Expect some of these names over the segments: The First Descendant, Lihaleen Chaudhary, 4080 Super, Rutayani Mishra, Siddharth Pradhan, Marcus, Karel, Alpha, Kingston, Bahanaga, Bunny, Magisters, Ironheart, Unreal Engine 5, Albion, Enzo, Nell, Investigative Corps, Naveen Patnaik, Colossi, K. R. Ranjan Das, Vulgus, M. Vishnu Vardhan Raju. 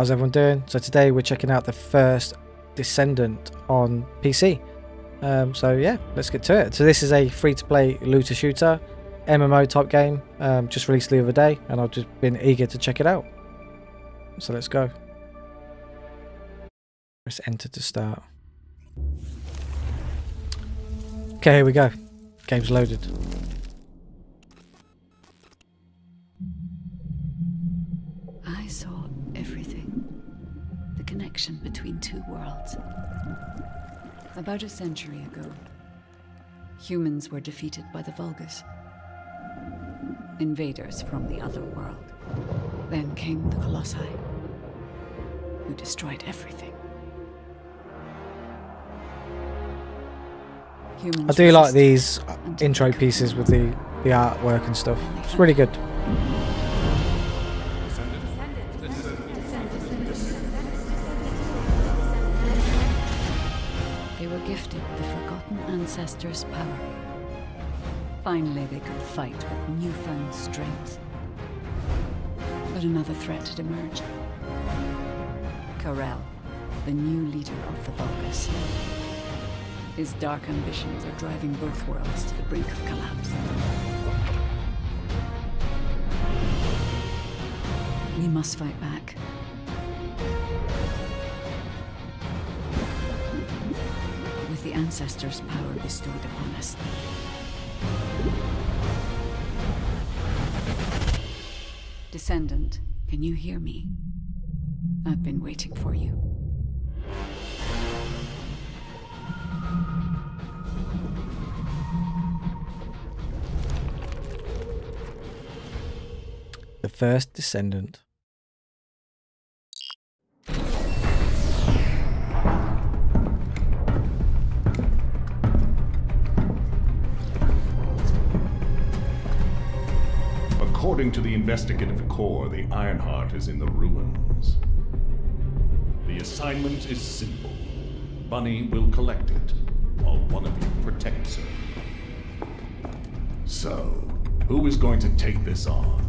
How's everyone doing? So today we're checking out The First Descendant on PC. So yeah, let's get to it. So this is a free-to-play looter shooter, MMO type game, just released the other day, and I've just been eager to check it out. So let's go. Press enter to start. Okay, here we go. Game's loaded. I saw everything. The connection between two worlds. About a century ago, humans were defeated by the Vulgus, invaders from the other world. Then came the Colossi, who destroyed everything. I do like these intro pieces with the artwork and stuff. It's really good. They were gifted the forgotten ancestors' power. Finally, they could fight with newfound strength. But another threat had emerged. Karel, the new leader of the Vulgus. His dark ambitions are driving both worlds to the brink of collapse. We must fight back. With the ancestors' power bestowed upon us. Descendant, can you hear me? I've been waiting for you. The First Descendant. According to the Investigative Corps, the Ironheart is in the ruins. The assignment is simple. Bunny will collect it, while one of you protects her. So, who is going to take this on?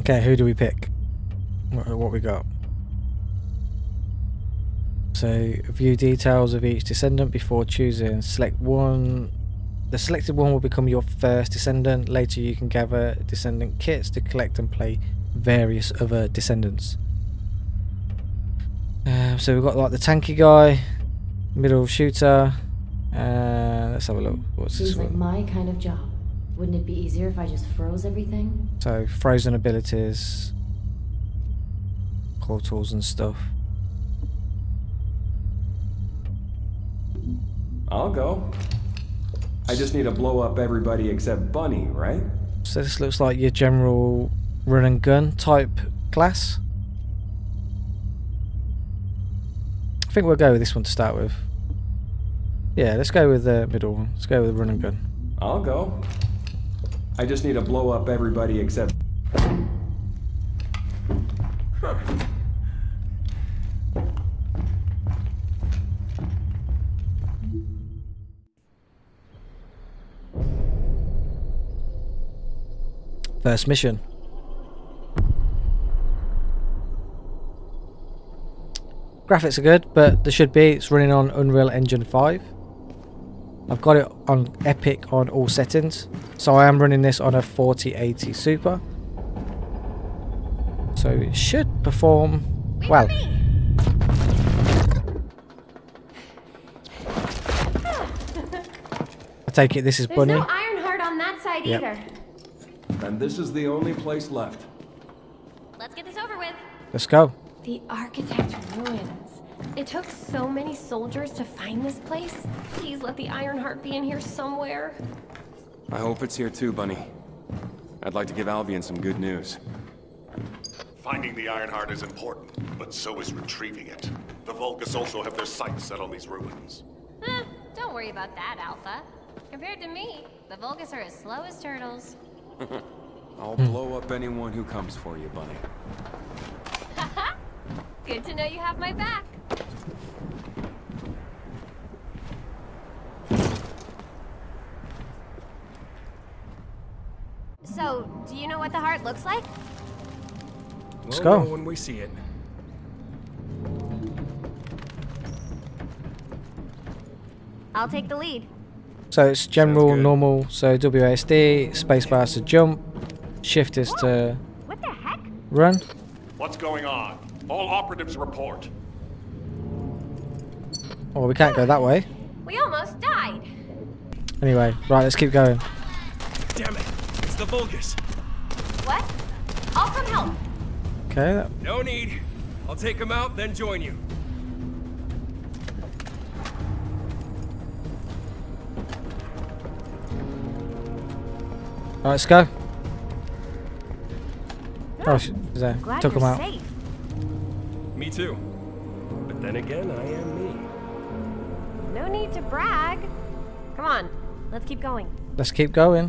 Okay, who do we pick? What we got? So, view details of each descendant before choosing. Select one. The selected one will become your first descendant. Later you can gather descendant kits to collect and play various other descendants. So we've got like the tanky guy, middle shooter, and let's have a look. What's this one? Seems like my kind of job. Wouldn't it be easier if I just froze everything? So, frozen abilities, portals and stuff. I'll go. I just need to blow up everybody except Bunny, right? So this looks like your general run and gun type class. I think we'll go with this one to start with. Yeah, let's go with the middle one. Let's go with run and gun. I'll go. I just need to blow up everybody except... Huh. First mission. Graphics are good, but there should be. It's running on Unreal Engine 5. I've got it on Epic on all settings, so I am running this on a 4080 Super. So it should perform well. I take it this is Bunny. There's no Ironheart on that side either. And this is the only place left. Let's get this over with. Let's go. The architect ruins. It took so many soldiers to find this place. Please let the Ironheart be in here somewhere. I hope it's here too, Bunny. I'd like to give Albion some good news. Finding the Ironheart is important, but so is retrieving it. The Vulgus also have their sights set on these ruins. Don't worry about that, Alpha. Compared to me, the Vulgus are as slow as turtles. I'll blow up anyone who comes for you, Bunny. Good to know you have my back. So, do you know what the heart looks like? Let's go. We'll know when we see it. I'll take the lead. So it's general, normal, so WASD, spacebar is to jump, shift is to what the heck? Run. What's going on? All operatives report. Oh, we can't go that way. We almost died. Anyway, right, let's keep going. Damn it, it's the Vulgus. What? I'll come help. Okay. No need. I'll take him out, then join you. Alright, let's go. Oh, there. Took him out. Safe. Me too. But then again, I am me. No need to brag. Come on, let's keep going. Let's keep going.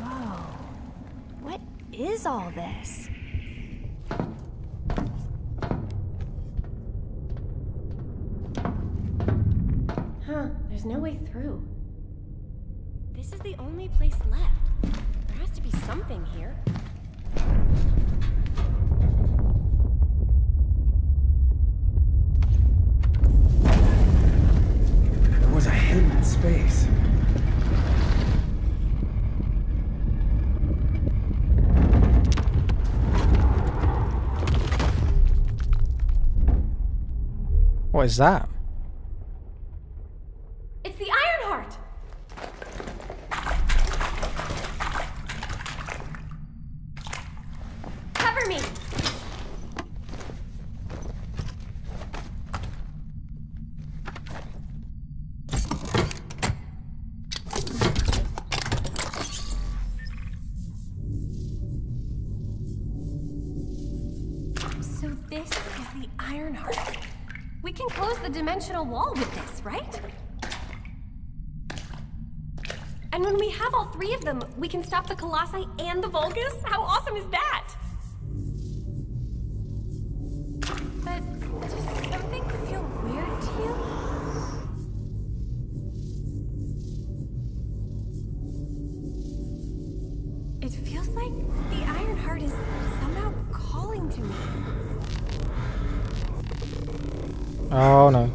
Whoa. What is all this? There's no way through. This is the only place left. There has to be something here. There was a hidden space. What is that? Wall with this, right? And when we have all three of them, we can stop the Colossi and the Vulgus? How awesome is that? But does something feel weird to you? It feels like the Ironheart is somehow calling to me. Oh no.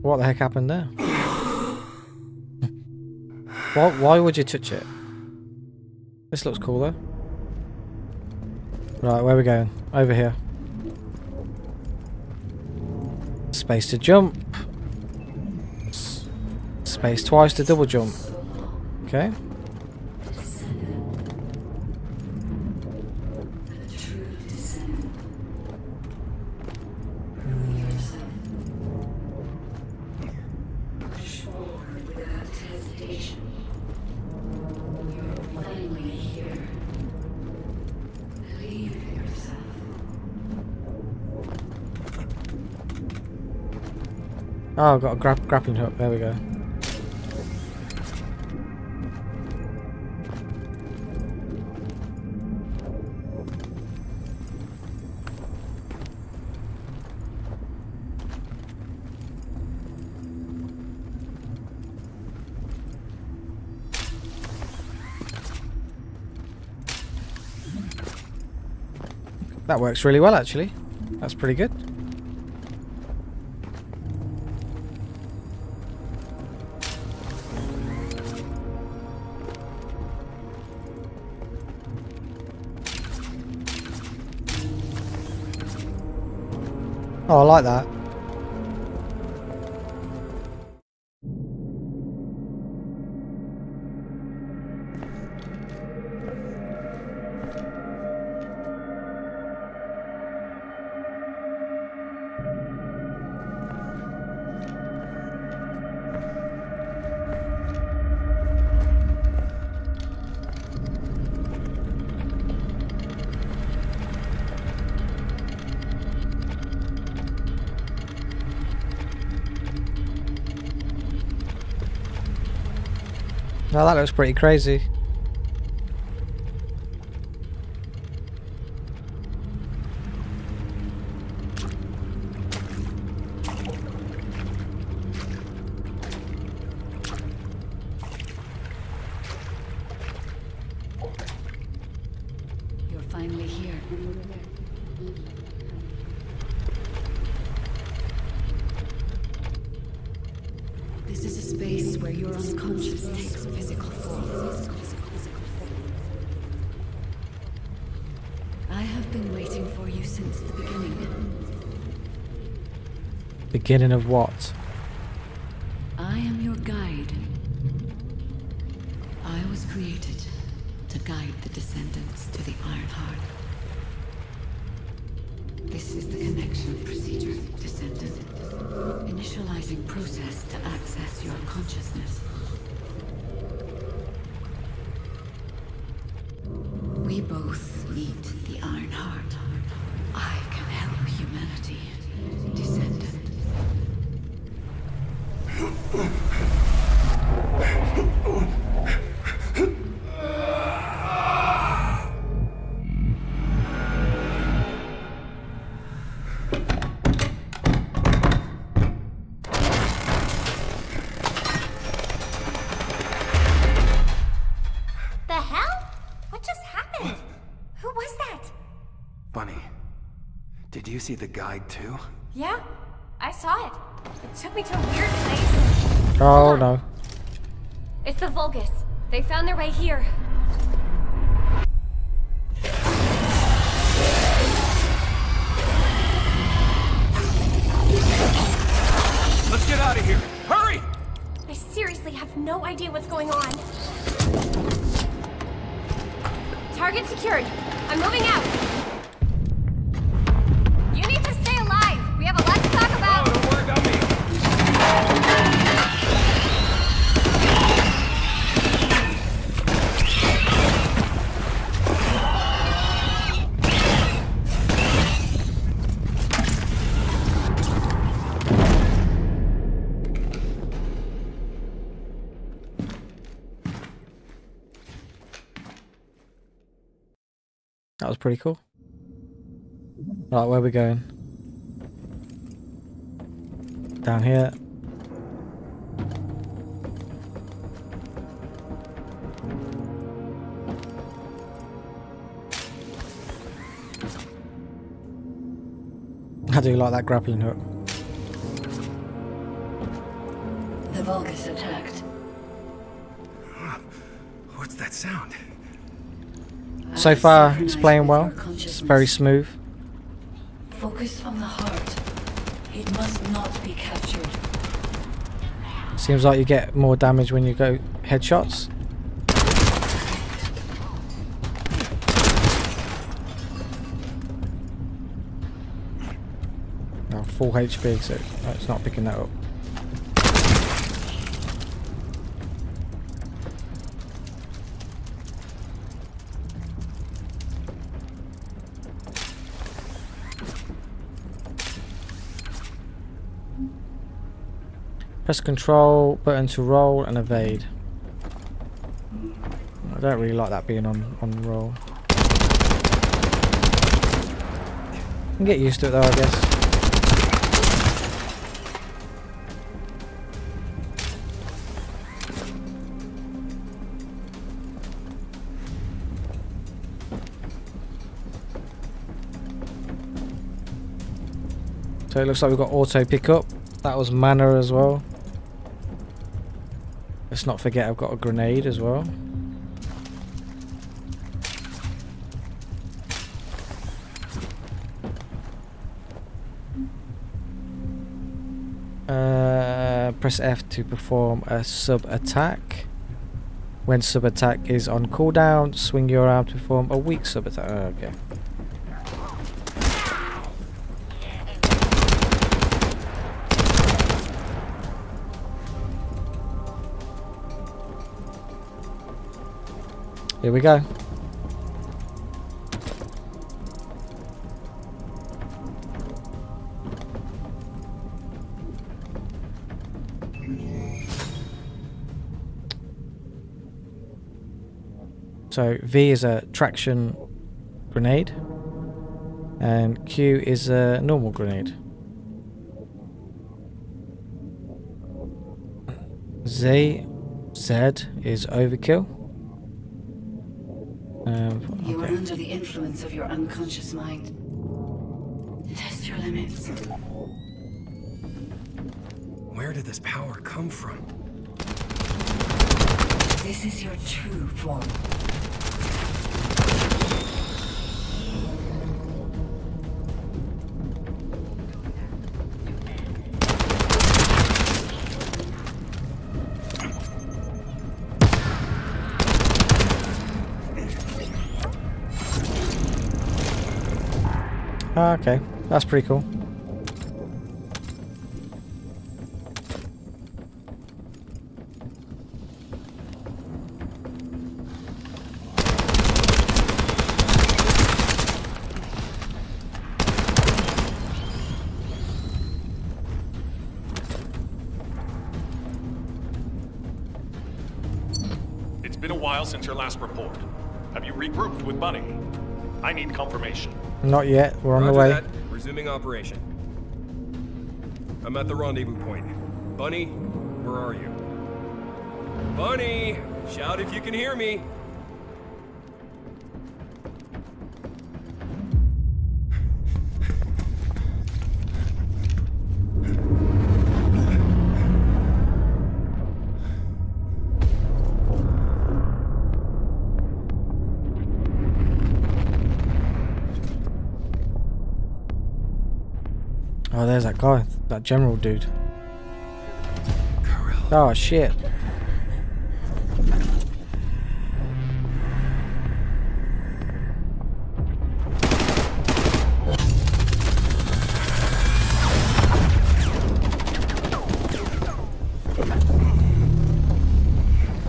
What the heck happened there? Why would you touch it? This looks cool though. Right, where are we going? Over here. Space to jump. Space twice to double jump. Okay. Oh, I've got a grappling hook. There we go. That works really well, actually. That's pretty good. Oh, I like that. Well, that looks pretty crazy. Beginning of what? I am your guide. I was created to guide the descendants to the Ironheart. This is the connection procedure, descendant. Initializing process to access your consciousness. We both need the Ironheart. I can help humanity. Descendant. The hell? What just happened? Who was that? Bunny, did you see the guide too? Yeah, I saw it. It took me to a weird place. Oh no. It's the Vulgus. They found their way here. Let's get out of here. Hurry! I seriously have no idea what's going on. Target secured. I'm moving out. That was pretty cool. Right, where are we going? Down here. I do like that grappling hook. The Vulgus attacked. What's that sound? So far, it's playing well. It's very smooth. Focus on the heart. It must not be captured. Seems like you get more damage when you go headshots. Now full HP, so it's not picking that up. Press control button to roll and evade. I don't really like that being on roll. You can get used to it though, I guess. So it looks like we've got auto pickup. That was mana as well. Let's not forget I've got a grenade as well. Press F to perform a sub-attack. When sub-attack is on cooldown, swing your arm to perform a weak sub-attack. Oh, okay. Here we go. So V is a traction grenade and Q is a normal grenade. Z is overkill. Okay. You are under the influence of your unconscious mind. Test your limits. Where did this power come from? This is your true form. Okay, that's pretty cool. It's been a while since your last report. Have you regrouped with Bunny? I need confirmation. Not yet. We're on the way. That. Resuming operation. I'm at the rendezvous point. Bunny, where are you? Bunny, shout if you can hear me. Oh, there's that guy, that general dude. Karel. Oh shit.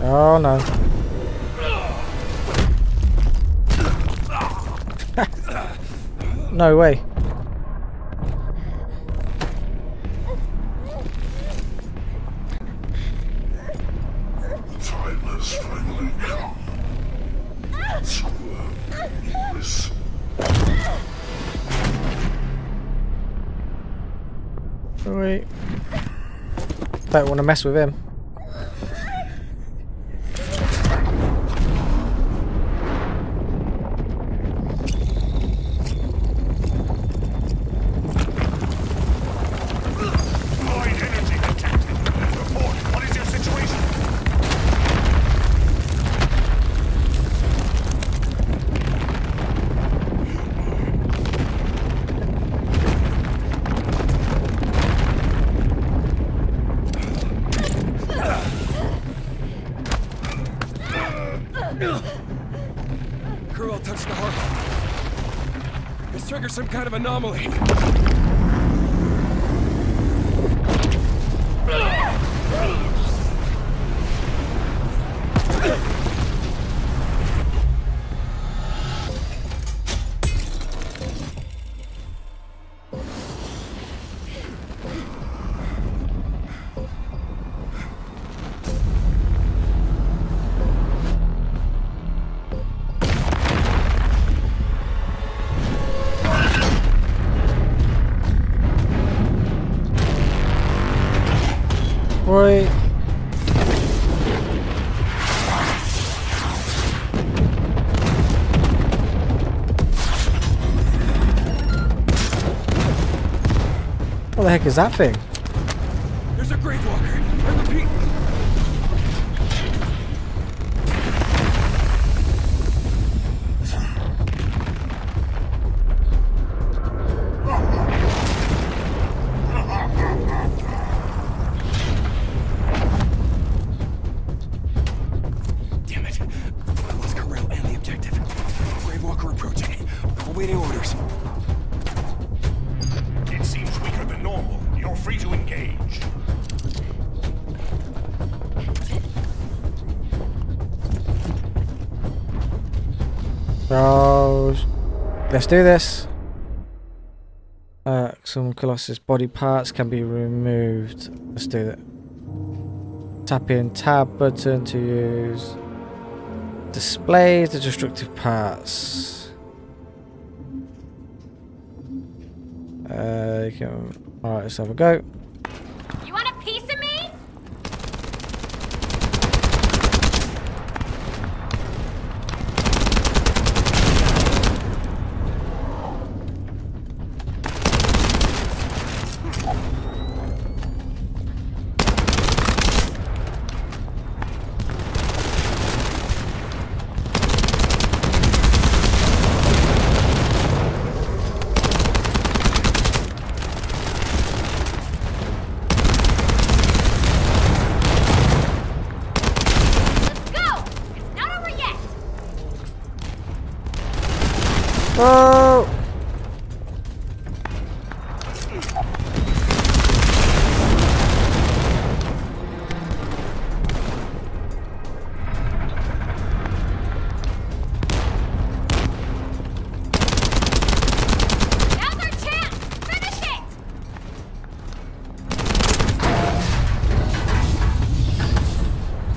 Oh no. No way. Don't want to mess with him. Some kind of anomaly. What the heck is that thing? There's a grave walker. I repeat. Damn it. I lost Karel and the objective. Grave walker approaching. Awaiting orders. Free to engage. So let's do this. Some Colossus body parts can be removed. Let's do that. Tap in tab button to use. Displays the destructive parts. Alright, let's have a go. You want a piece of me?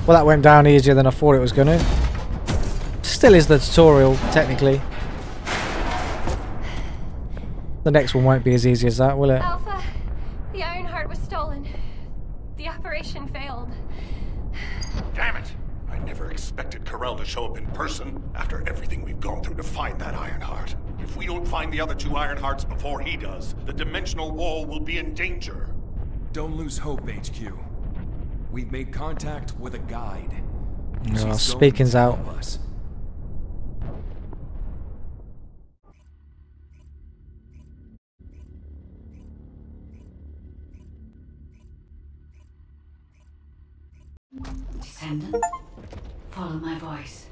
Well, that went down easier than I thought it was going to. Still is the tutorial, technically. The next one won't be as easy as that, will it? Alpha, the Ironheart was stolen. The operation failed. Damn it! I never expected Karel to show up in person after everything we've gone through to find that Ironheart. If we don't find the other two Ironhearts before he does, the dimensional wall will be in danger. Don't lose hope, HQ. We've made contact with a guide. No, speaking's out. Descendant, follow my voice.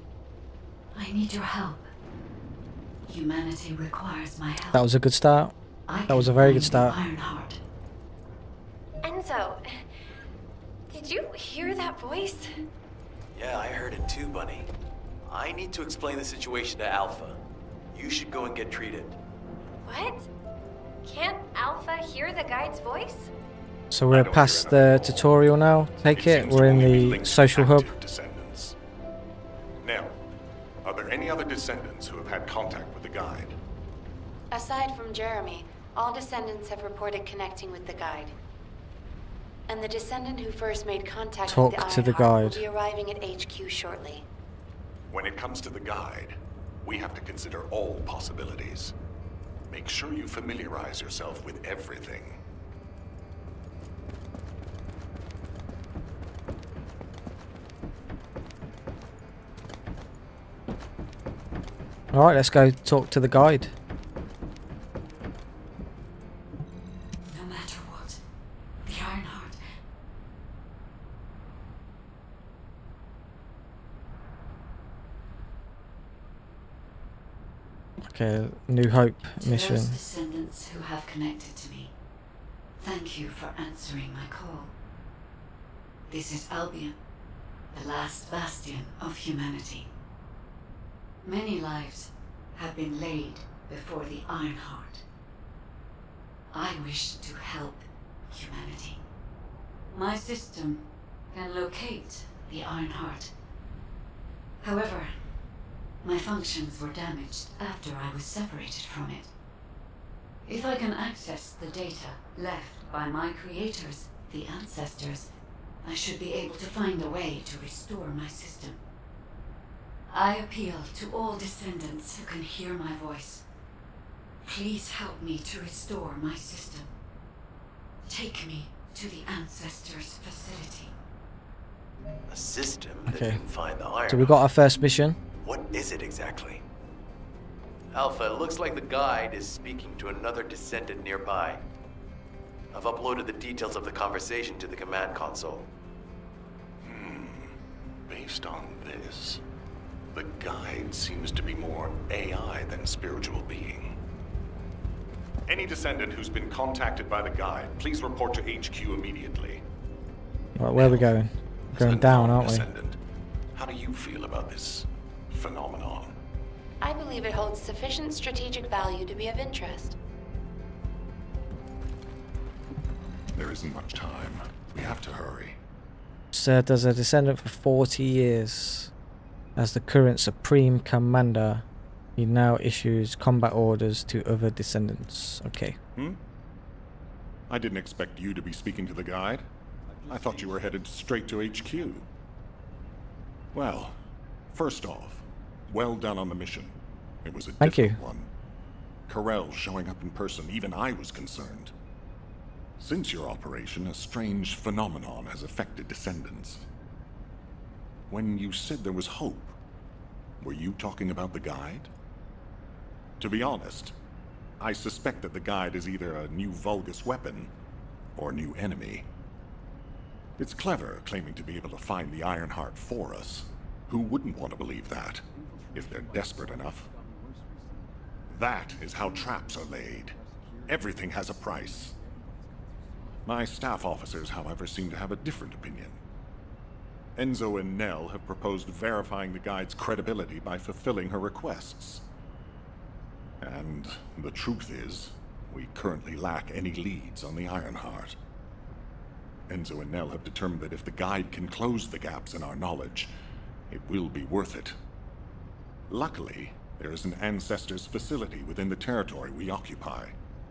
I need your help. Humanity requires my help. That was a good start. That was a very good start. Ironheart. Enzo. Did you hear that voice? Yeah, I heard it too, Bunny. I need to explain the situation to Alpha. You should go and get treated. What? Can't Alpha hear the guide's voice? So we're past the tutorial now. Take it. We're in the social hub. Descendants. Now, are there any other descendants who have had contact with the guide? Aside from Jeremy, all descendants have reported connecting with the guide. And the descendant who first made contact with the Ironheart will be arriving at HQ shortly. When it comes to the guide, we have to consider all possibilities. Make sure you familiarize yourself with everything. All right, let's go talk to the guide. Okay, New Hope mission. To those descendants who have connected to me, thank you for answering my call. This is Albion, the last bastion of humanity. Many lives have been laid before the Ironheart. I wish to help humanity. My system can locate the Ironheart. However, my functions were damaged after I was separated from it. If I can access the data left by my creators, the ancestors, I should be able to find a way to restore my system. I appeal to all descendants who can hear my voice. Please help me to restore my system. Take me to the ancestors' facility. A system that can find the Ironheart. So we got our first mission. What is it exactly? Alpha, it looks like the guide is speaking to another descendant nearby. I've uploaded the details of the conversation to the command console. Based on this, the guide seems to be more AI than spiritual being. Any descendant who's been contacted by the guide, please report to HQ immediately. Right, where are we going? We're going down, aren't we? How do you feel about this phenomenon? I believe it holds sufficient strategic value to be of interest. There isn't much time. We have to hurry. Served as a descendant for 40 years. As the current Supreme Commander, he now issues combat orders to other descendants. Okay. Hmm? I didn't expect you to be speaking to the guide. I thought you were headed straight to HQ. Well, first off, well done on the mission. It was a difficult one. Karel showing up in person, even I was concerned. Since your operation, a strange phenomenon has affected descendants. When you said there was hope, were you talking about the guide? To be honest, I suspect that the guide is either a new Vulgus weapon or a new enemy. It's clever claiming to be able to find the Ironheart for us. Who wouldn't want to believe that, if they're desperate enough? That is how traps are laid. Everything has a price. My staff officers, however, seem to have a different opinion. Enzo and Nell have proposed verifying the guide's credibility by fulfilling her requests. And the truth is, we currently lack any leads on the Ironheart. Enzo and Nell have determined that if the guide can close the gaps in our knowledge, it will be worth it. Luckily, there is an Ancestors facility within the territory we occupy.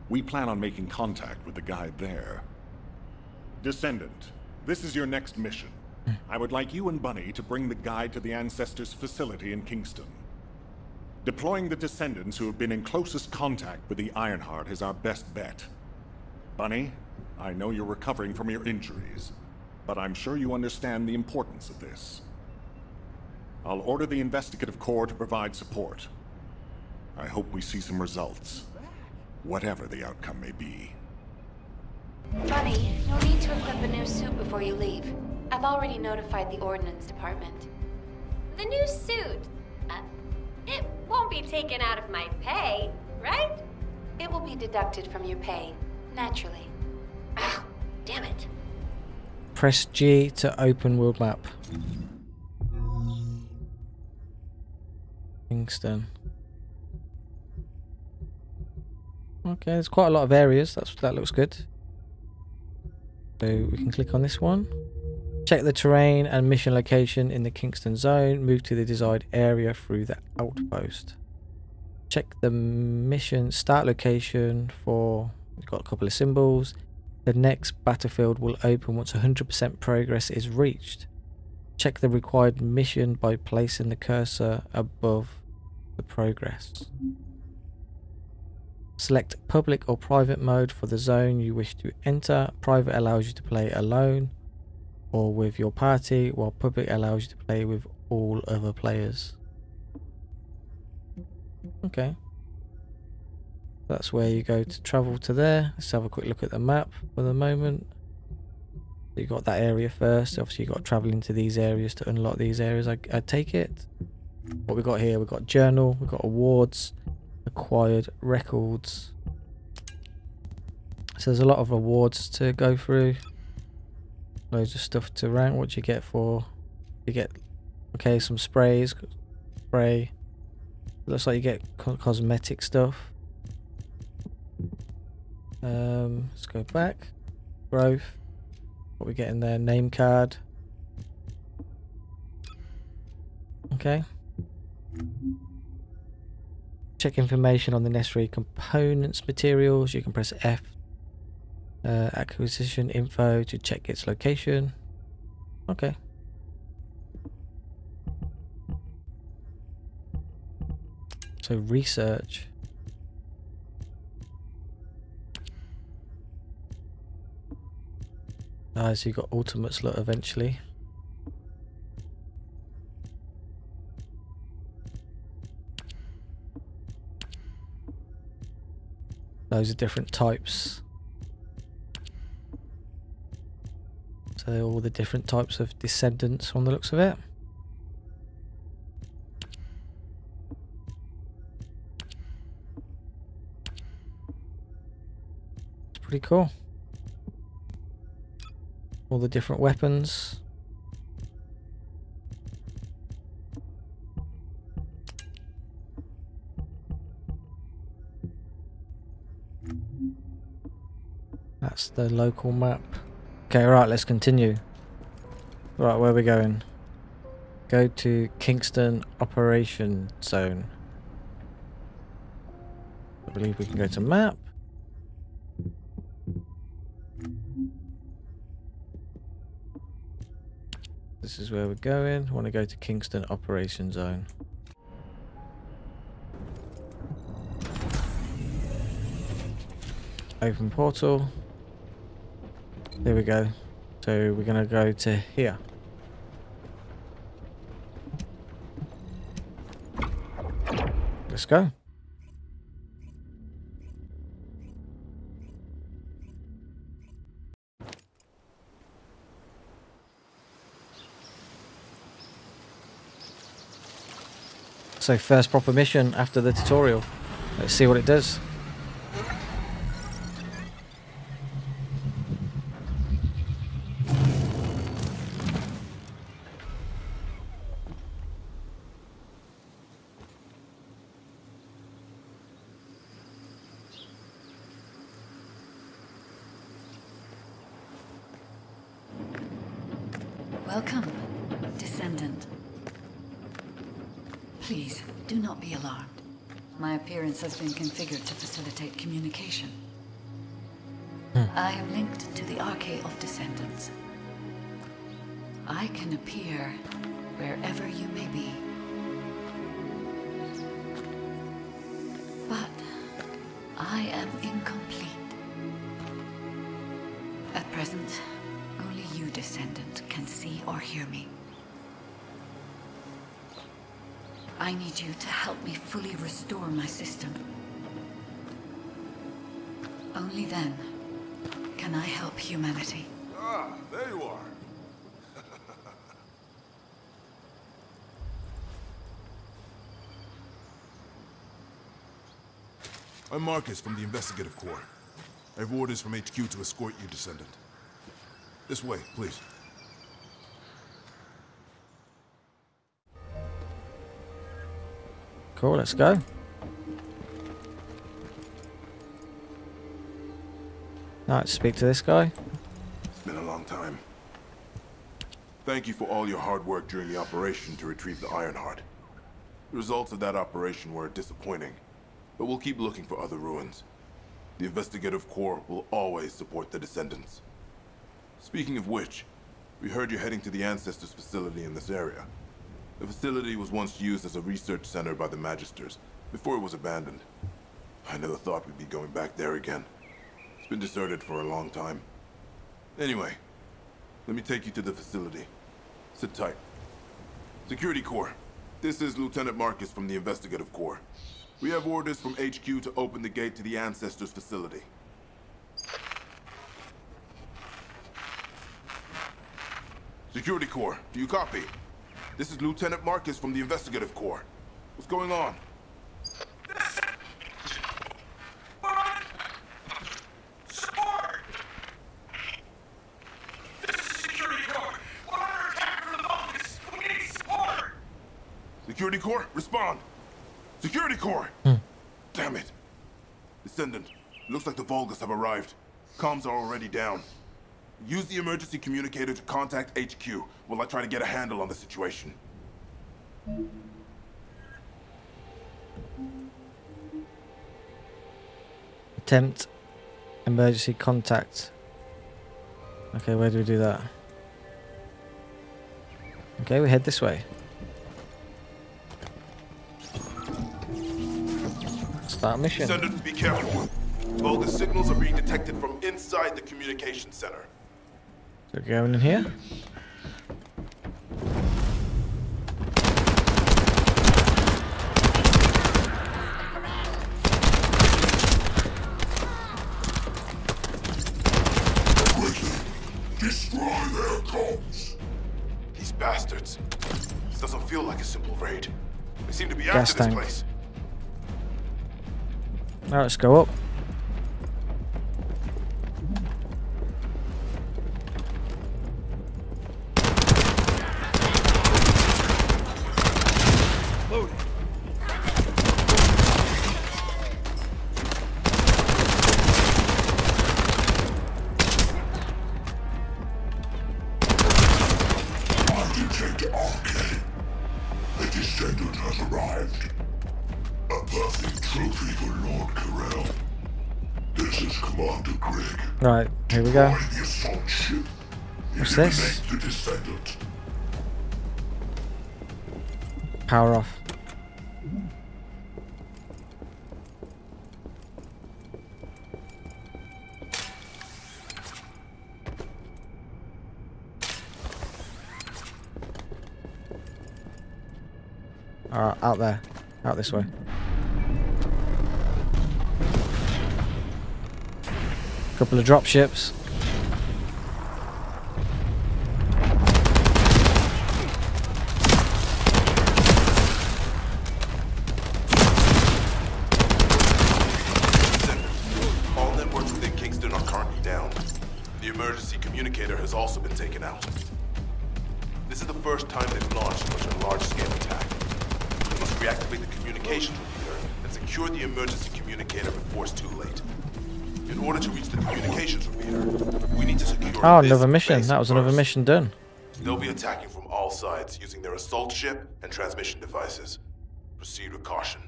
We plan on making contact with the guide there. Descendant, this is your next mission. I would like you and Bunny to bring the guide to the Ancestors facility in Kingston. Deploying the descendants who have been in closest contact with the Ironheart is our best bet. Bunny, I know you're recovering from your injuries, but I'm sure you understand the importance of this. I'll order the Investigative Corps to provide support. I hope we see some results, whatever the outcome may be. Bunny, no need to equip a new suit before you leave. I've already notified the Ordnance Department. The new suit? It won't be taken out of my pay, right? It will be deducted from your pay, naturally. Oh, damn it. Press G to open world map. Kingston. Okay, there's quite a lot of areas. That looks good. So we can click on this one. Check the terrain and mission location in the Kingston zone. Move to the desired area through the outpost. Check the mission start location for... We've got a couple of symbols. The next battlefield will open once 100% progress is reached. Check the required mission by placing the cursor above the progress. Select public or private mode for the zone you wish to enter. Private allows you to play alone or with your party, while public allows you to play with all other players. Okay. That's where you go to travel to there. Let's have a quick look at the map for the moment. You got that area first. Obviously you've got to travel into these areas to unlock these areas, I take it. What we got here, we've got journal, we've got awards, acquired records. So there's a lot of awards to go through. Loads of stuff to rank. What do you get for? You get, okay, some sprays. Spray. Looks like you get cosmetic stuff. Let's go back. Growth. What we get in there? Name card. Okay. Check information on the necessary components, materials. You can press F. Acquisition info to check its location. Okay. So research. So you got ultimate slot eventually. Those are different types. So all the different types of descendants on the looks of it. It's pretty cool. All the different weapons. That's the local map. Okay, right, let's continue. Right, where are we going? Go to Kingston Operation Zone. I believe we can go to map. This is where we're going. I want to go to Kingston Operation Zone. Open portal. There we go. So we're going to go to here. Let's go. So first proper mission after the tutorial. Let's see what it does. Welcome, Descendant. Please, do not be alarmed. My appearance has been configured to facilitate communication. I am linked to the Arcade of Descendants. I can appear wherever you may be. But I am incomplete. At present, only you, Descendant, can see or hear me. I need you to help me fully restore my system. Only then can I help humanity. Ah, there you are. I'm Marcus from the Investigative Corps. I have orders from HQ to escort you, Descendant. This way, please. Cool, let's go. Now let's speak to this guy. It's been a long time. Thank you for all your hard work during the operation to retrieve the Ironheart. The results of that operation were disappointing, but we'll keep looking for other ruins. The Investigative Corps will always support the Descendants. Speaking of which, we heard you're heading to the Ancestors facility in this area. The facility was once used as a research center by the Magisters, before it was abandoned. I never thought we'd be going back there again. It's been deserted for a long time. Anyway, let me take you to the facility. Sit tight. Security Corps, this is Lieutenant Marcus from the Investigative Corps. We have orders from HQ to open the gate to the Ancestors facility. Security Corps, do you copy? This is Lieutenant Marcus from the Investigative Corps. What's going on? Support! This is Security Corps. We're under attack from the Vulgus. We need support! Security Corps, respond! Security Corps! Damn it. Descendant, looks like the Vulgus have arrived. Comms are already down. Use the emergency communicator to contact HQ while I try to get a handle on the situation. Attempt emergency contact. Okay, where do we do that? Okay, we head this way. Start mission. Descendant, be careful. Vulgus signals are being detected from inside the communication center. So going in here. Destroy their comms. These bastards. This doesn't feel like a simple raid. They seem to be after this place. Now let's go up. The Descendant has arrived. A perfect trophy for Lord Karel. This is Commander Greg. Right, here we go. The assault ship. What's this? The Descendant. Power off. Out there. Out this way. Couple of drop ships. All networks within Kingston are currently down. The emergency communicator has also been taken out. This is the first time they've launched such a large-scale attack. Must reactivate the communication repeater and secure the emergency communicator before it's too late. In order to reach the communications repeater, we need to secure. Oh, another mission. That was another mission done. They'll be attacking from all sides using their assault ship and transmission devices. Proceed with caution.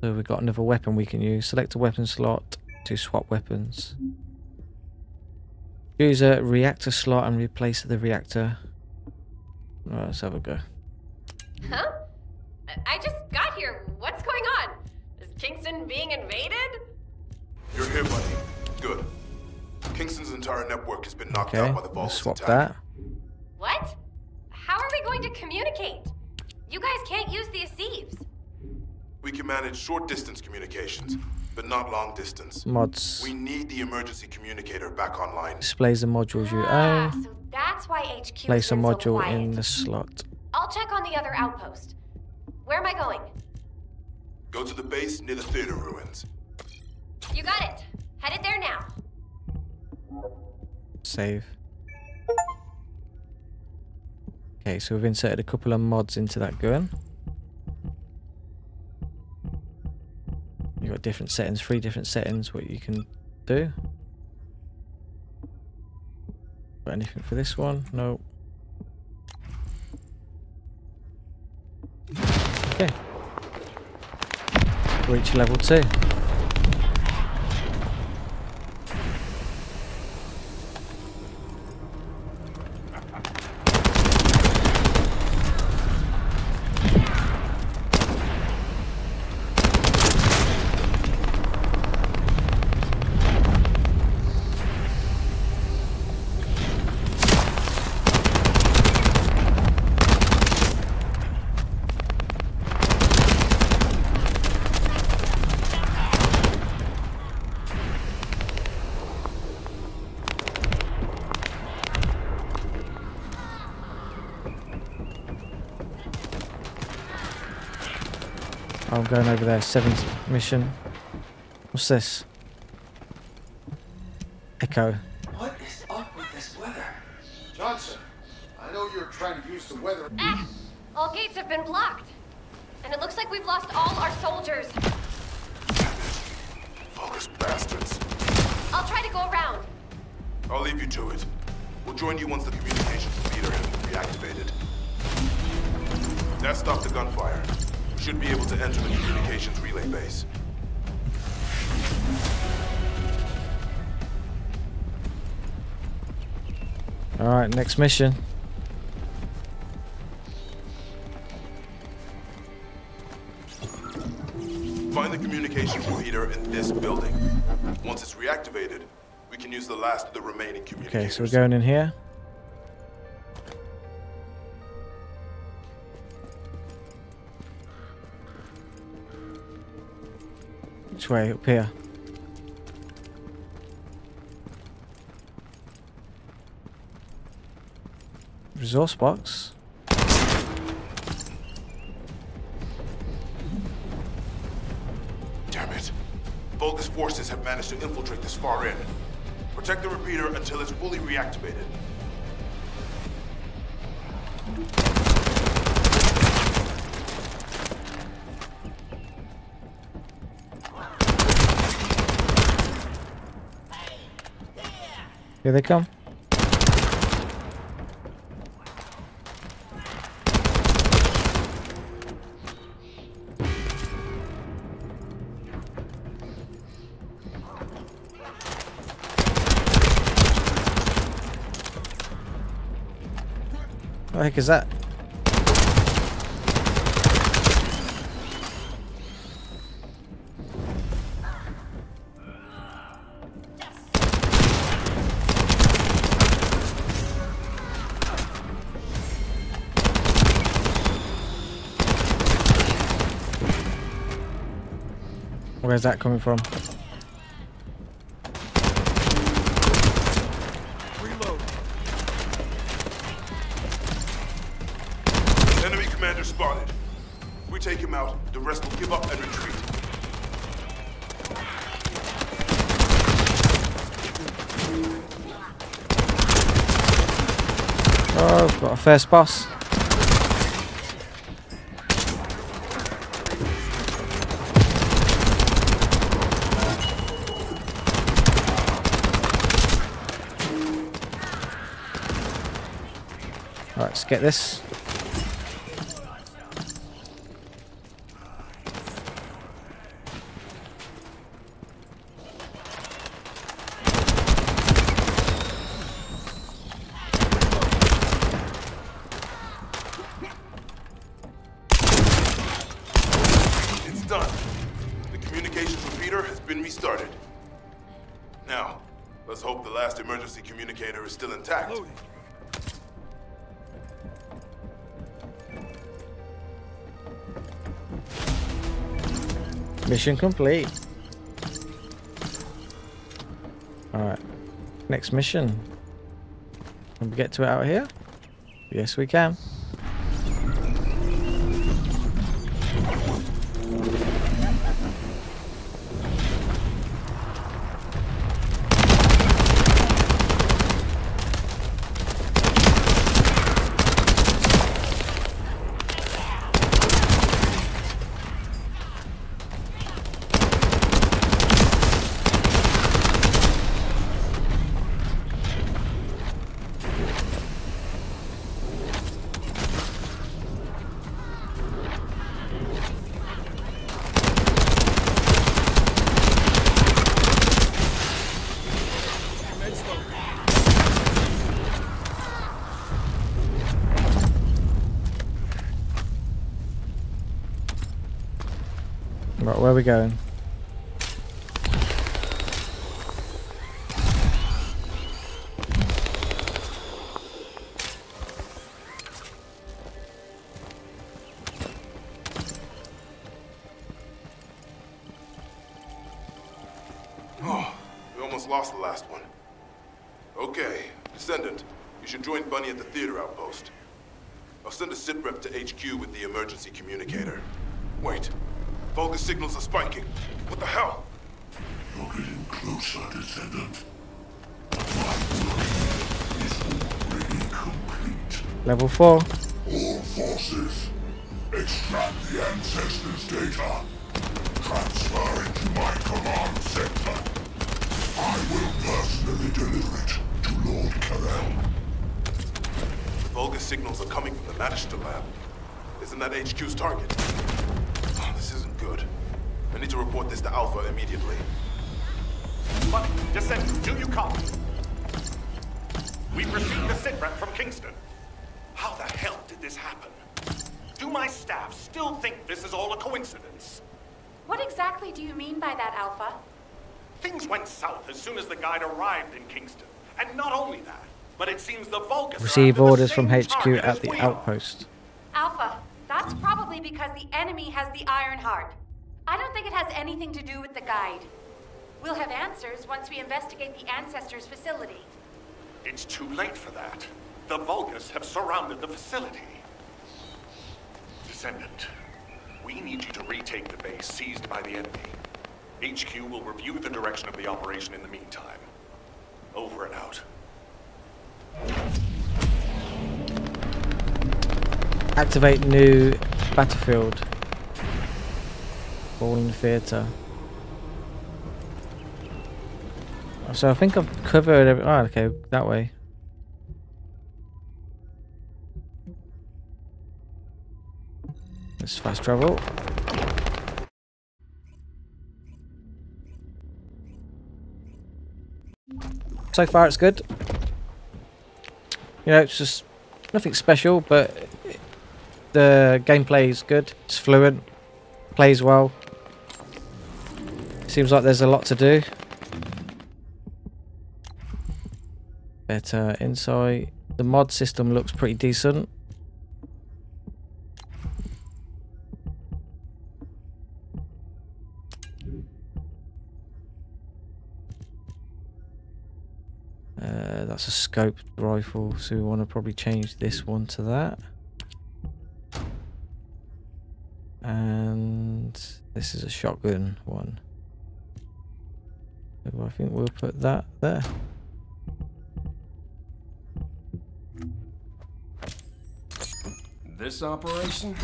So we've got another weapon we can use. Select a weapon slot to swap weapons. Use a reactor slot and replace the reactor. Right, let's have a go. Huh? I just got here. What's going on? Is Kingston being invaded? You're here, buddy. Good. Kingston's entire network has been knocked out by the Vulgus attack. What? How are we going to communicate? You guys can't use the sieves. We can manage short-distance communications, but not long-distance. Mods. We need the emergency communicator back online. Displays the modules you own. So that's why HQ place a module in the slot. I'll check on the other outpost. Where am I going? Go to the base near the theater ruins. You got it. Headed there now. Save. Okay, so we've inserted a couple of mods into that gun. You've got different settings, 3 different settings, what you can do. Got anything for this one? No. Okay. Reach level 2. I'm going over there, 7th mission. What's this? Echo. What is up with this weather? Johnson, I know you're trying to use the weather. All gates have been blocked. And it looks like we've lost all our soldiers. Vulgus bastards. I'll try to go around. I'll leave you to it. We'll join you once the communications repeater has been reactivated. That stopped the gunfire. Should be able to enter the communications relay base. All right, next mission. Find the communications repeater in this building. Once it's reactivated, we can use the last of the remaining communicators. Okay, so we're going in here. Way up here. Resource box. Damn it. Vulgus forces have managed to infiltrate this far in. Protect the repeater until it's fully reactivated. Here they come. the heck is that? Where's that coming from? Reload. Enemy commander spotted. If we take him out, the rest will give up and retreat. Oh, we've got a first boss. Let's get this. It's done. The communications repeater has been restarted. Now, let's hope the last emergency communicator is still intact. Loaded. Mission complete. Alright. Next mission. Can we get to it out here? Yes, we can. Right, where are we going? Oh, we almost lost the last one. Okay, Descendant, you should join Bunny at the theater outpost. I'll send a sit rep to HQ with the emergency communicator. Wait. Vulgus signals are spiking. What the hell? You're getting closer, Descendant. But my work is already complete. Level 4. All forces, extract the ancestors' data. Transfer it to my command center. I will personally deliver it to Lord Karel. Vulgus signals are coming from the Magister lab. Isn't that HQ's target? This isn't good. I need to report this to Alpha immediately. Bunny, Descendant, do you copy? We've received a sit rep from Kingston. How the hell did this happen? Do my staff still think this is all a coincidence? What exactly do you mean by that, Alpha? Things went south as soon as the guide arrived in Kingston. And not only that, but it seems the Vulgus... Receive orders from HQ at the outpost. Alpha. That's probably because the enemy has the Ironheart. I don't think it has anything to do with the guide. We'll have answers once we investigate the Ancestors' facility. It's too late for that. The Vulgus have surrounded the facility. Descendant, we need you to retake the base seized by the enemy. HQ will review the direction of the operation in the meantime. Over and out. Activate new battlefield. Ball in the theater. So I think I've covered every. Oh, okay, that way. Let's fast travel. So far, it's good. You know, it's just Nothing special, but the gameplay is good. It's fluent, plays well. Seems like there's a lot to do. But inside, the mod system looks pretty decent. That's a scoped rifle, so we want to probably change this one to that. And this is a shotgun one. So I think we'll put that there. This operation?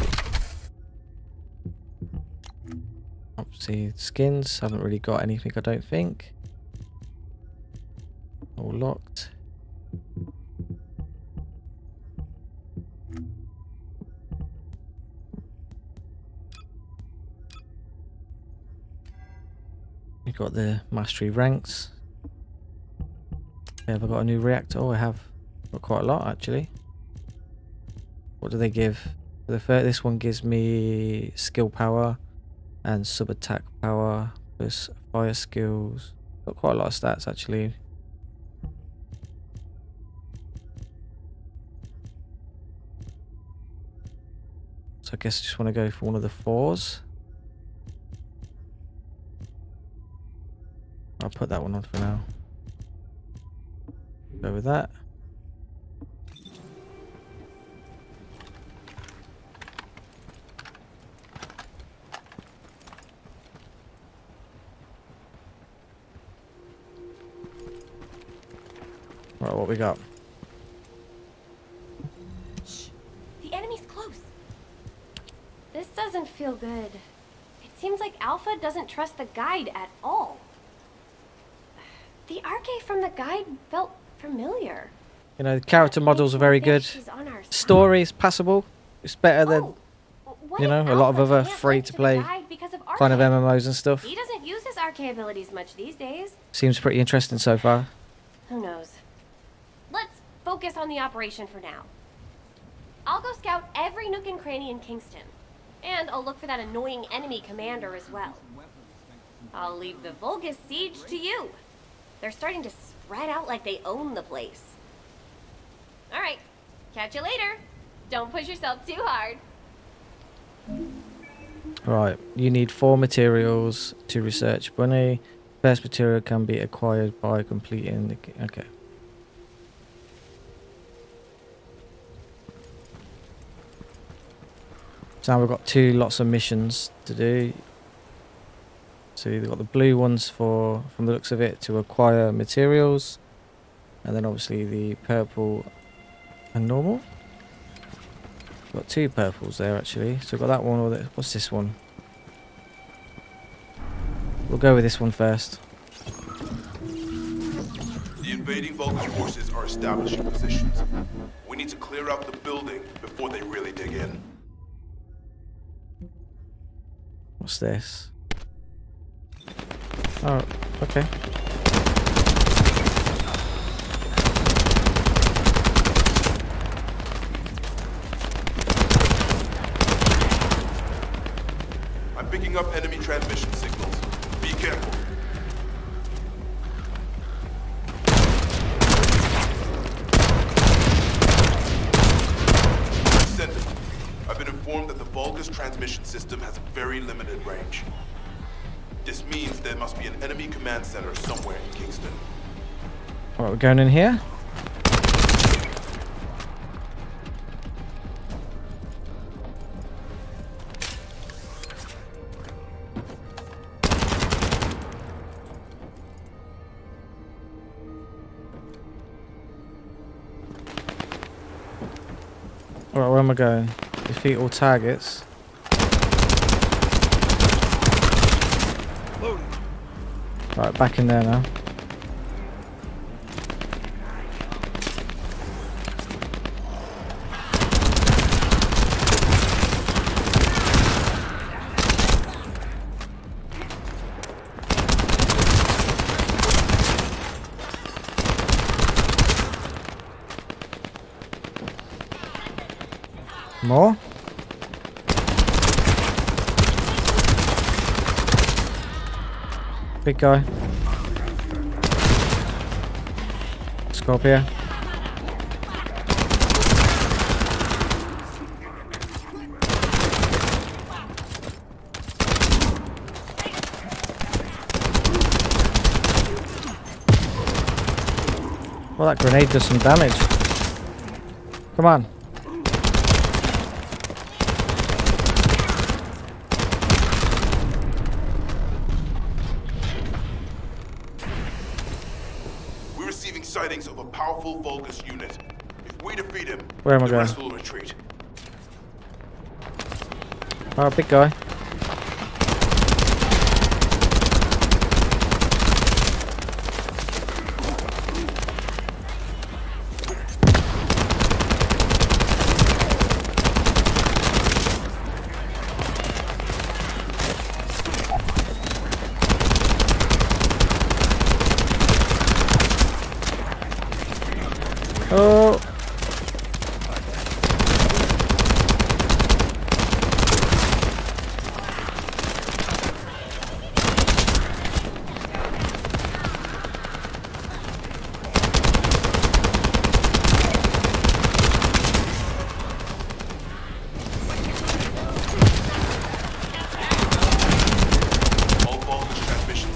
Obviously, skins haven't really got anything, I don't think. All locked. We've got the mastery ranks. Have I got a new reactor? Oh, I have. Got quite a lot actually. What do they give? This one gives me skill power and sub attack power plus fire skills. Got quite a lot of stats actually. So I guess I just want to go for one of the fours. I'll put that one on for now. Go with that. Right, what we got? This doesn't feel good. It seems like Alpha doesn't trust the guide at all. The arcade from the guide felt familiar. You know, the character models are very good. Story's passable. It's better than, you know, a lot of other free-to-play kind of MMOs and stuff. He doesn't use his arcade abilities much these days. Seems pretty interesting so far. Who knows? Let's focus on the operation for now. I'll go scout every nook and cranny in Kingston. And I'll look for that annoying enemy commander as well. I'll leave the Vulgus siege to you. They're starting to spread out like they own the place. Alright, catch you later. Don't push yourself too hard. Right, you need 4 materials to research Bunny. First material can be acquired by completing the... Okay. So now we've got 2 lots of missions to do. So we've got the blue ones for, from the looks of it, to acquire materials. And then obviously the purple and normal. We've got 2 purples there actually. So we've got that one or the, what's this one? We'll go with this one first. The invading Vulcan forces are establishing positions. We need to clear out the building before they really dig in. What's this? Oh, okay. I'm picking up enemy transmission signals. Be careful. That the Vulgus transmission system has a very limited range. This means there must be an enemy command center somewhere in Kingston. Alright, we're going in here. Alright, where am I going? Defeat all targets. Right, back in there now. No. Big guy. Scope here. Well, that grenade does some damage. Come on. We're receiving sightings of a powerful Vulgus unit. If we defeat him, where am I going? Rest will retreat. Oh, big guy. Oh.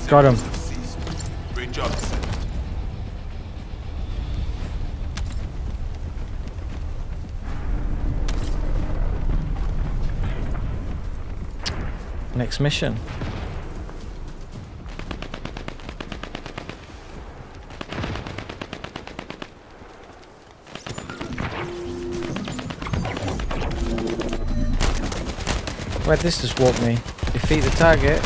Got him. Great job. Next mission. Where'd this just walk me? Defeat the target.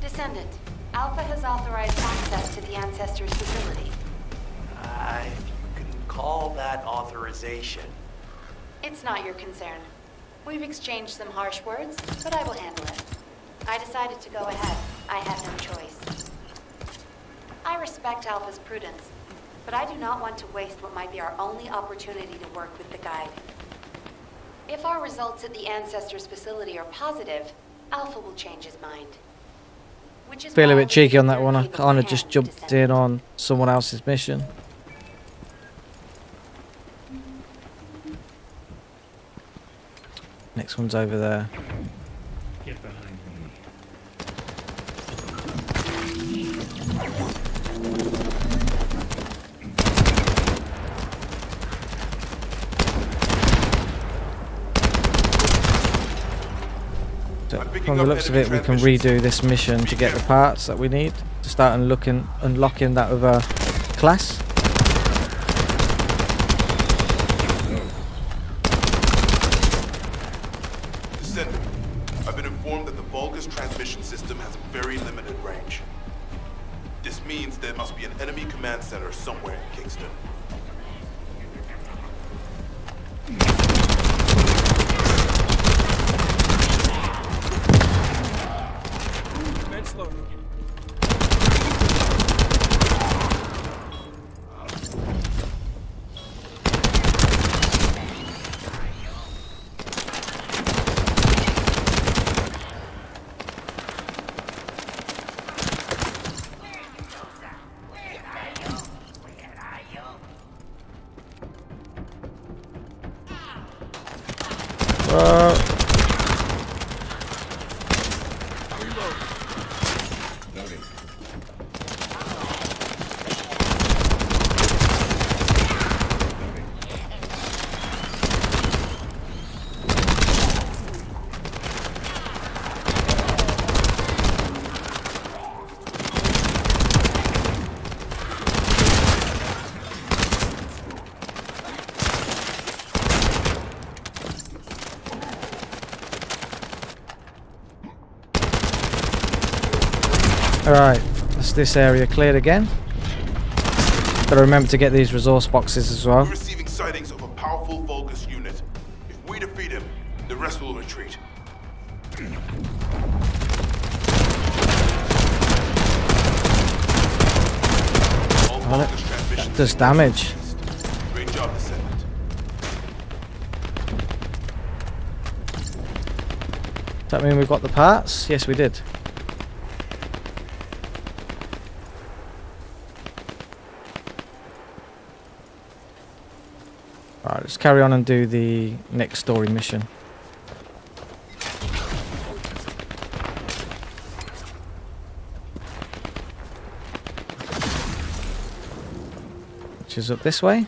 Descendant, Alpha has authorized access to the Ancestor's facility. If you can call that authorization. It's not your concern. We've exchanged some harsh words, but I will handle it. I decided to go ahead. I had no choice. I respect Alpha's prudence, but I do not want to waste what might be our only opportunity to work with the Guide. If our results at the Ancestor's facility are positive, Alpha will change his mind. Which is feel a bit cheeky on that one. I kind of just jumped in on someone else's mission. Next one's over there. Get behind me. From the looks of it, we can redo this mission to get the parts that we need to start unlocking that other class. Descendant, I've been informed that the Vulgus transmission system has a very limited range. This means there must be an enemy command center somewhere in Kingston. Alright, that's this area cleared again. Gotta remember to get these resource boxes as well. We're receiving sightings of a powerful Vulgus unit. If we defeat him, the rest will retreat. On it. That does damage. Great job, Descendant. Does that mean we've got the parts? Yes, we did. Alright, let's carry on and do the next story mission. Which is up this way.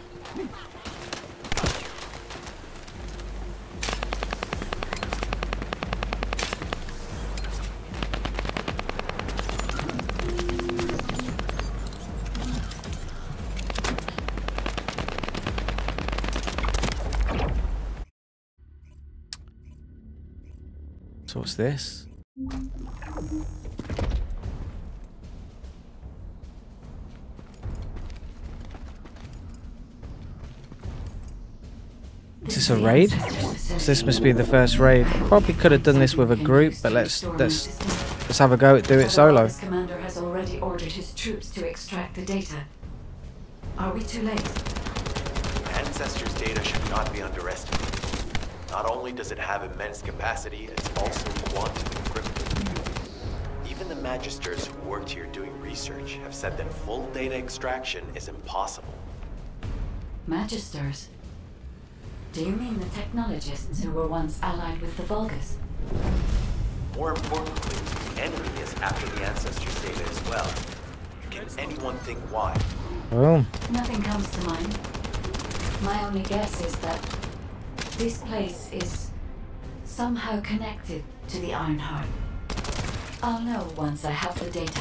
So what's this? Is this a raid? So this must be the first raid. Probably could have done this with a group, but let's have a go at do it solo. The commander has already ordered his troops to extract the data. Are we too late? Ancestors' data should not be underestimated. Not only does it have immense capacity, it's also quantum encrypted. Even the Magisters who worked here doing research have said that full data extraction is impossible. Magisters? Do you mean the technologists who were once allied with the Vulgus? More importantly, the enemy is after the Ancestors' data as well. Can anyone think why? Oh. Nothing comes to mind. My only guess is that this place is somehow connected to the Ironheart. I'll know once I have the data.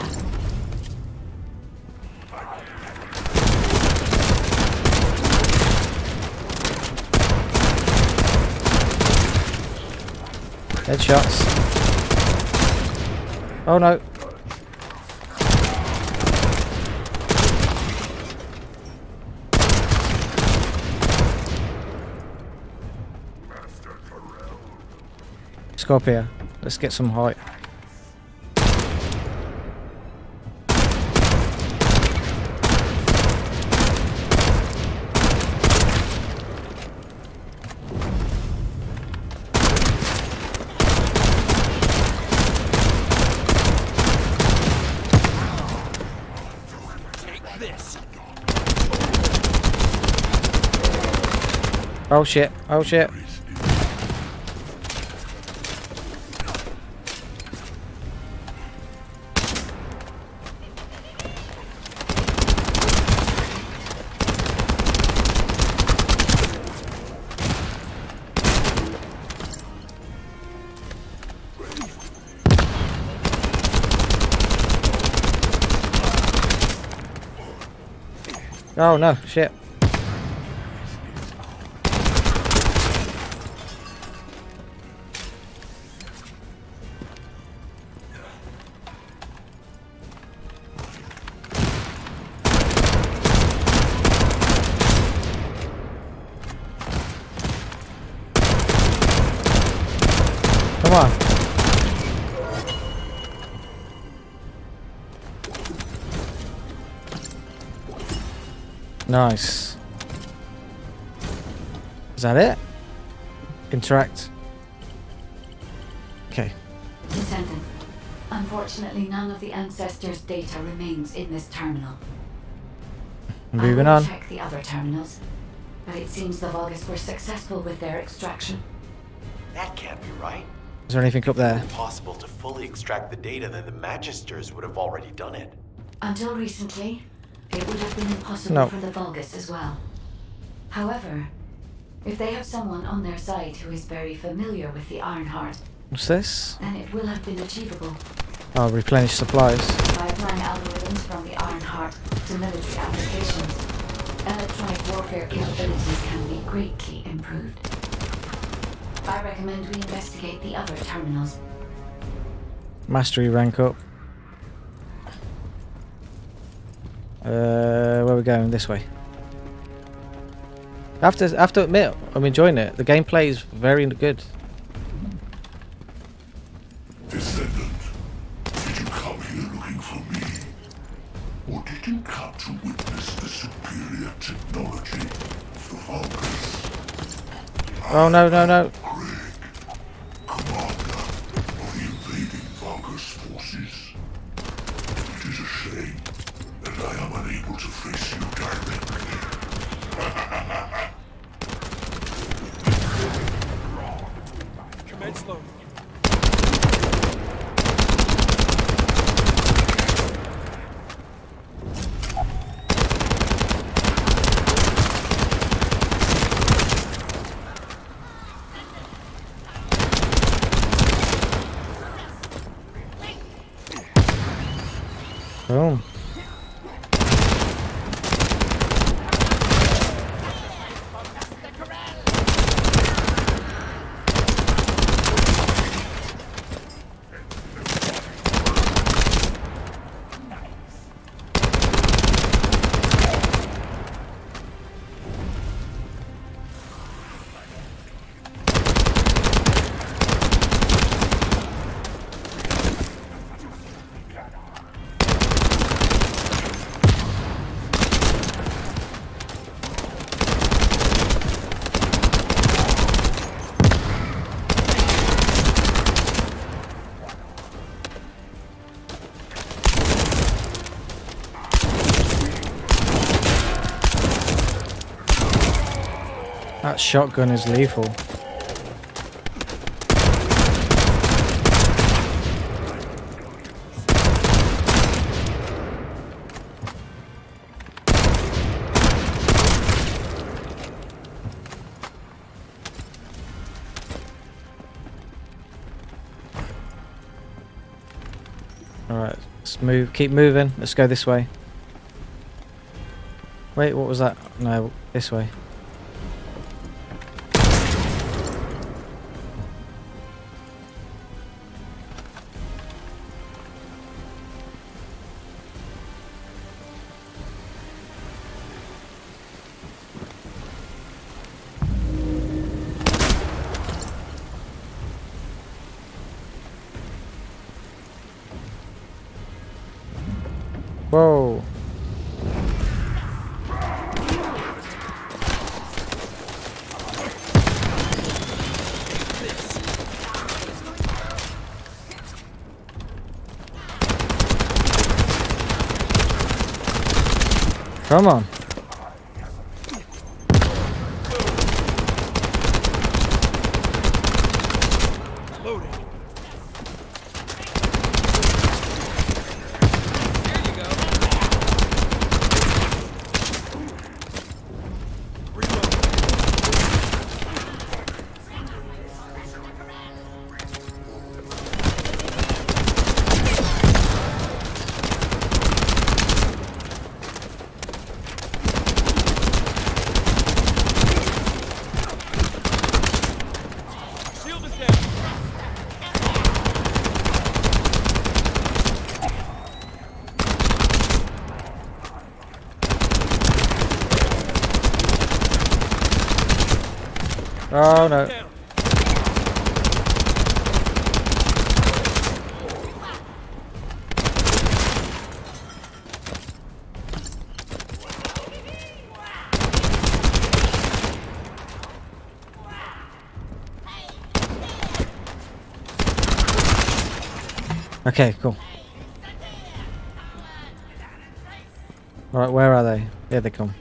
Headshots. Oh no. Go up here. Let's get some height. Take this. Oh shit. Oh shit. Oh no, shit. Come on. Nice. Is that it? Interact. Okay. Descendant, unfortunately none of the Ancestors' data remains in this terminal. Moving on. I will check the other terminals, but it seems the Vulgus were successful with their extraction. That can't be right. Is there anything up there? It's impossible to fully extract the data, then the Magisters would have already done it. Until recently, it would have been impossible for the Vulgus as well. However, if they have someone on their side who is very familiar with the Ironheart, what's this? Then it will have been achievable. Oh, replenish supplies. By applying algorithms from the Ironheart to military applications, electronic warfare capabilities can be greatly improved. I recommend we investigate the other terminals. Mastery rank up. Where are we going? This way. I have to admit, I'm enjoying it. The gameplay is very good. Descendant, did you come here looking for me? Or did you come to witness the superior technology of the Vulgus? Oh, no, no, no. Boom. That shotgun is lethal. Alright, let's move. Keep moving. Let's go this way. Wait, what was that? No, this way. Whoa. Come on. Oh no. Okay, cool. All right, where are they? There they come.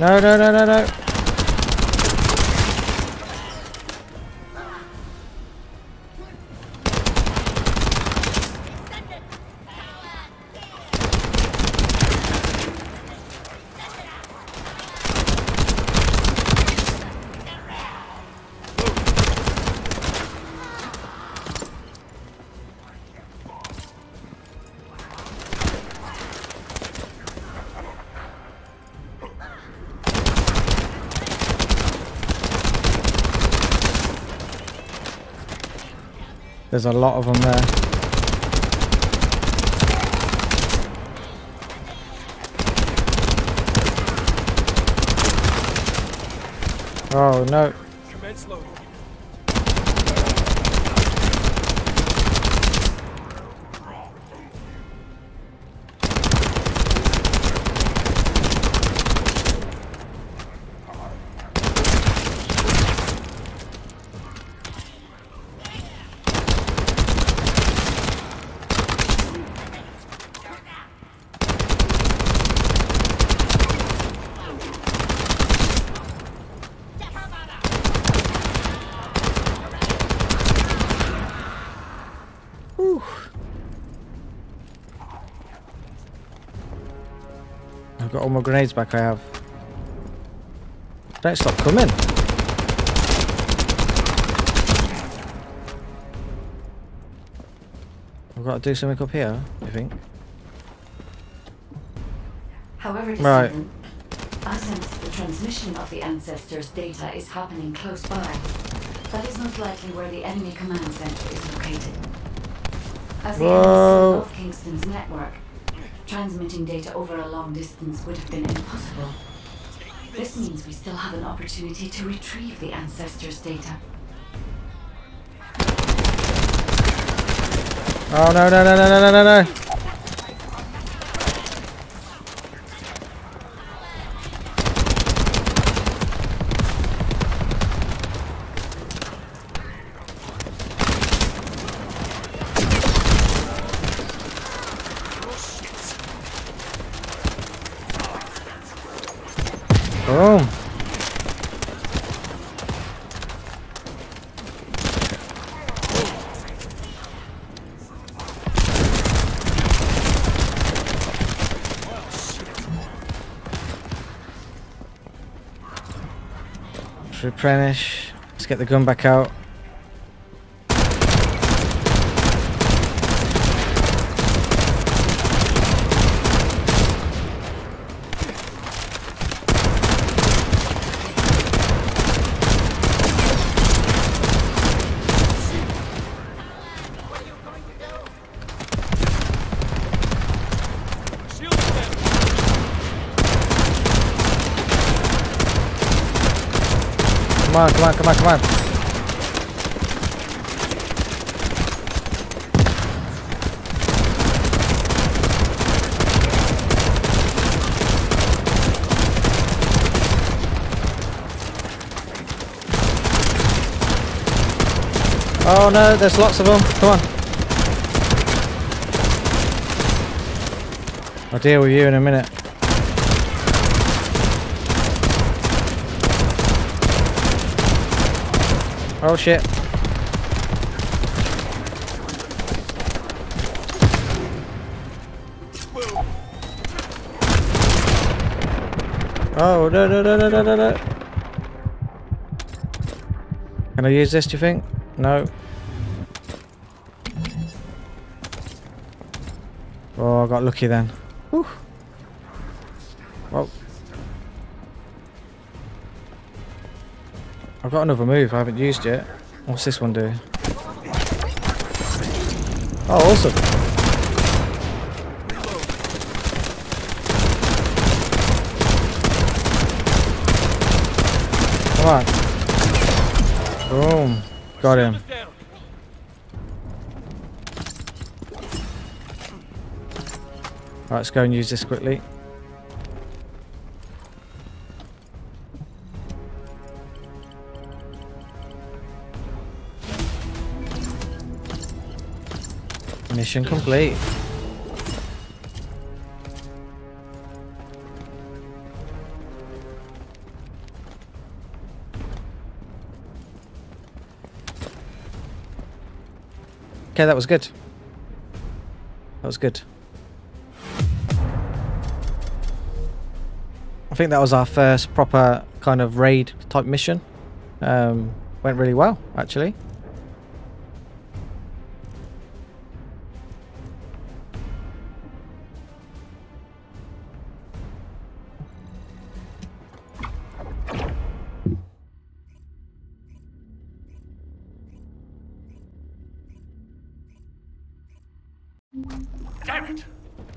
No, no, no, no, no. There's a lot of them there. Oh no. I've got all my grenades back. I have. Don't stop coming. I've got to do something up here, I think. However, right. I sense the transmission of the ancestors' data is happening close by. That is most likely where the enemy command center is located. As the MSC of Kingston's network, transmitting data over a long distance would have been impossible. This means we still have an opportunity to retrieve the ancestors' data. Oh no no no no no no no no! Replenish. Let's get the gun back out. Come on, come on, come on, come on. Oh no, there's lots of them. Come on. I'll deal with you in a minute. Oh shit. Oh no no no no no no no. Can I use this, do you think? No. Oh, I got lucky then. Whew. Whoa. I've got another move I haven't used yet. What's this one do? Oh, awesome! Come on. Boom. Got him. Right, let's go and use this quickly. Mission complete. Okay, that was good. That was good. I think that was our first proper kind of raid type mission. Went really well, actually. Damn it!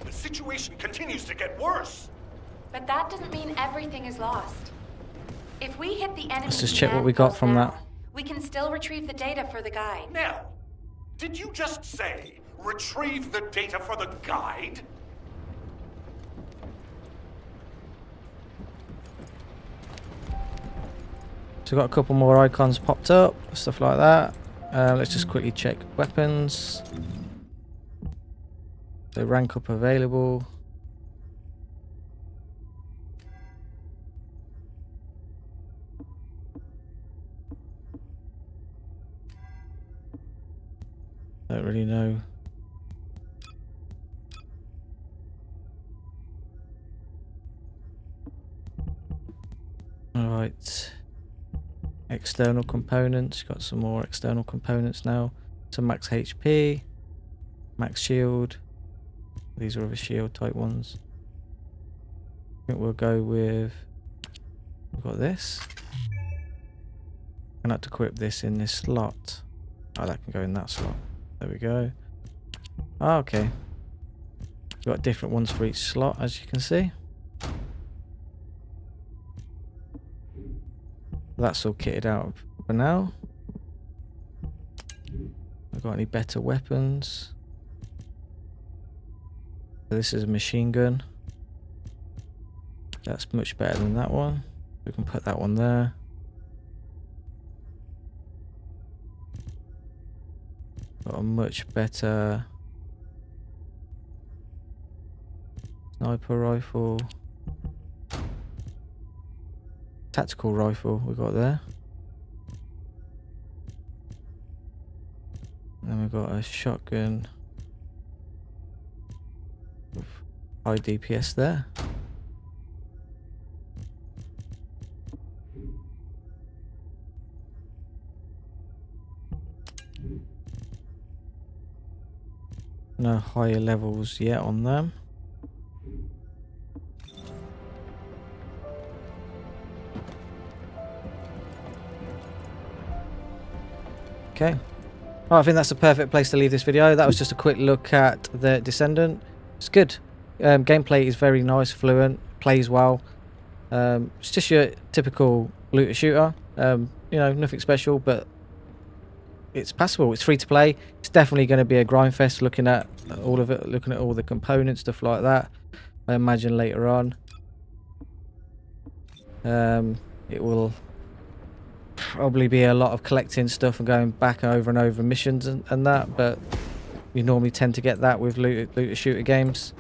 The situation continues to get worse. But that doesn't mean everything is lost. If we hit the enemy... Let's just check what we got from that. We can still retrieve the data for the guide. Now, did you just say retrieve the data for the guide? So we've got a couple more icons popped up, stuff like that. Let's just quickly check weapons. So rank up available. Don't really know. All right. External components. Got some more external components now. So max HP, max shield. These are other shield type ones. I think we'll go with. We've got this. I'm gonna have to equip this in this slot. Oh, that can go in that slot. There we go. Oh, okay. We've got different ones for each slot, as you can see. That's all kitted out for now. I've got any better weapons. So this is a machine gun. That's much better than that one. We can put that one there. Got a much better sniper rifle, tactical rifle we got there. And then we've got a shotgun with high DPS there. No higher levels yet on them. Okay. Well, I think that's the perfect place to leave this video. That was just a quick look at The Descendant. It's good. Gameplay is very nice, fluent, plays well. It's just your typical looter shooter. You know, nothing special, but it's passable. It's free to play. It's definitely going to be a grind fest. Looking at all of it, looking at all the components, stuff like that. I imagine later on, it will probably be a lot of collecting stuff and going back over and over missions and that. But you normally tend to get that with looter shooter games.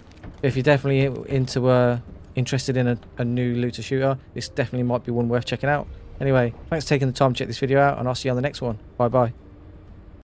If you're definitely into interested in a new looter shooter, this definitely might be one worth checking out. Anyway, thanks for taking the time to check this video out, and I'll see you on the next one. Bye bye.